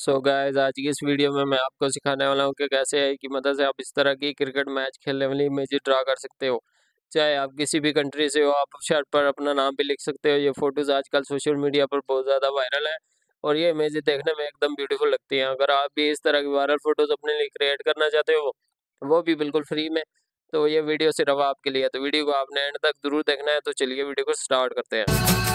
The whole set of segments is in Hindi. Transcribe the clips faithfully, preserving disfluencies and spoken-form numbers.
सो so गाइस, आज की इस वीडियो में मैं आपको सिखाने वाला हूँ कि कैसे आई की मदद से आप इस तरह की क्रिकेट मैच खेलने वाली इमेज ड्रा कर सकते हो। चाहे आप किसी भी कंट्री से हो, आप शर्ट पर अपना नाम भी लिख सकते हो। ये फ़ोटोज़ आजकल सोशल मीडिया पर बहुत ज़्यादा वायरल है और ये इमेज देखने में एकदम ब्यूटीफुल लगती हैं। अगर आप भी इस तरह की वायरल फ़ोटोज़ अपने लिए क्रिएट करना चाहते हो, वो भी बिल्कुल फ्री में, तो ये वीडियो सिर्फ आपके लिए है। तो वीडियो को आपने एंड तक ज़रूर देखना है। तो चलिए वीडियो को स्टार्ट करते हैं।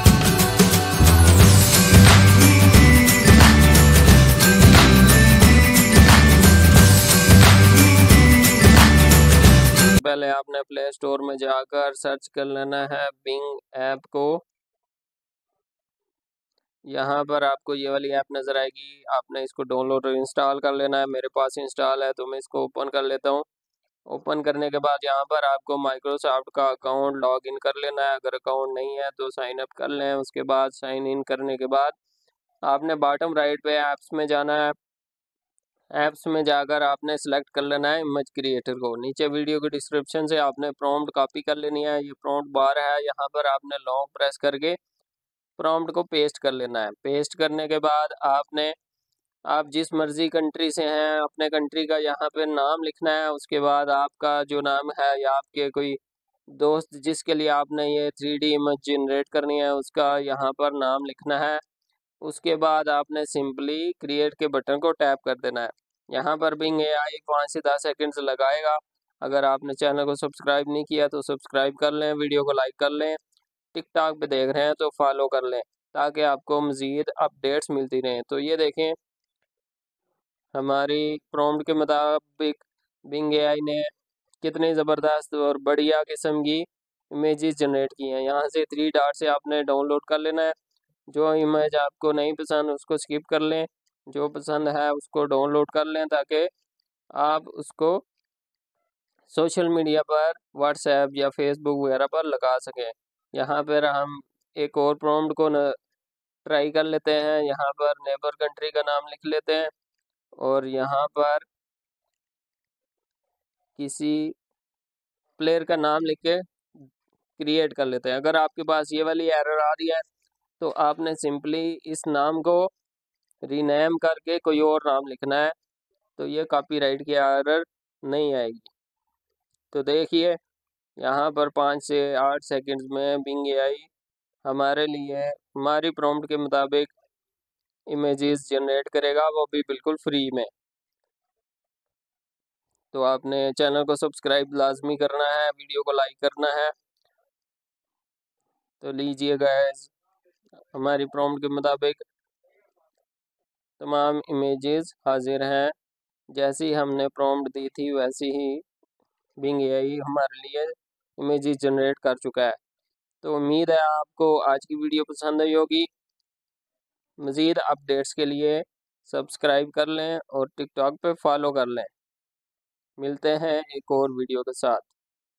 पहले आपने प्ले स्टोर में जाकर सर्च कर लेना है बिंग ऐप को। यहाँ पर आपको ये वाली ऐप नज़र आएगी। आपने इसको डाउनलोड और इंस्टॉल कर लेना है। मेरे पास इंस्टॉल है तो मैं इसको ओपन कर लेता हूँ। ओपन करने के बाद यहाँ पर आपको माइक्रोसॉफ्ट का अकाउंट लॉग इन कर लेना है। अगर अकाउंट नहीं है तो साइन अप कर लें। उसके बाद साइन इन करने के बाद आपने बॉटम राइट पे ऐप्स में जाना है। ऐप्स में जाकर आपने सेलेक्ट कर लेना है इमेज क्रिएटर को। नीचे वीडियो के डिस्क्रिप्शन से आपने प्रॉम्प्ट कॉपी कर लेनी है। ये प्रॉम्प्ट बार है, यहाँ पर आपने लॉन्ग प्रेस करके प्रॉम्प्ट को पेस्ट कर लेना है। पेस्ट करने के बाद आपने आप जिस मर्जी कंट्री से हैं, अपने कंट्री का यहाँ पे नाम लिखना है। उसके बाद आपका जो नाम है या आपके कोई दोस्त जिसके लिए आपने ये थ्री डी इमेज जनरेट करनी है, उसका यहाँ पर नाम लिखना है। उसके बाद आपने सिंपली क्रिएट के बटन को टैप कर देना है। यहाँ पर बिंग ए आई पाँच से दस सेकेंड्स लगाएगा। अगर आपने चैनल को सब्सक्राइब नहीं किया तो सब्सक्राइब कर लें, वीडियो को लाइक कर लें। टिकटॉक पे देख रहे हैं तो फॉलो कर लें ताकि आपको मज़ीद अपडेट्स मिलती रहें। तो ये देखें, हमारी प्रॉम्प्ट के मुताबिक बिंग ए आई ने कितनी ज़बरदस्त और बढ़िया किस्म की इमेजेस जनरेट की हैं। यहाँ से थ्री डॉट से आपने डाउनलोड कर लेना है। जो इमेज आपको नहीं पसंद उसको स्किप कर लें, जो पसंद है उसको डाउनलोड कर लें ताकि आप उसको सोशल मीडिया पर व्हाट्सएप या फेसबुक वगैरह पर लगा सकें। यहाँ पर हम एक और प्रॉम्प्ट को ट्राई कर लेते हैं। यहाँ पर नेबर कंट्री का नाम लिख लेते हैं और यहाँ पर किसी प्लेयर का नाम लिख के क्रिएट कर लेते हैं। अगर आपके पास ये वाली एरर आ रही है तो आपने सिंपली इस नाम को रीनेम करके कोई और नाम लिखना है, तो ये कॉपीराइट की एरर नहीं आएगी। तो देखिए यहाँ पर पाँच से आठ सेकंड्स में बिंग एआई हमारे लिए हमारी प्रॉम्प्ट के मुताबिक इमेजेस जनरेट करेगा, वो भी बिल्कुल फ्री में। तो आपने चैनल को सब्सक्राइब लाजमी करना है, वीडियो को लाइक करना है। तो लीजिए गाइस, हमारी प्रॉम्प्ट के मुताबिक तमाम इमेजेस हाजिर हैं। जैसी हमने प्रॉम्प्ट दी थी वैसी ही बिंग एआई हमारे लिए इमेजेस जनरेट कर चुका है। तो उम्मीद है आपको आज की वीडियो पसंद आई होगी। मज़ीद अपडेट्स के लिए सब्सक्राइब कर लें और टिकटॉक पे फॉलो कर लें। मिलते हैं एक और वीडियो के साथ।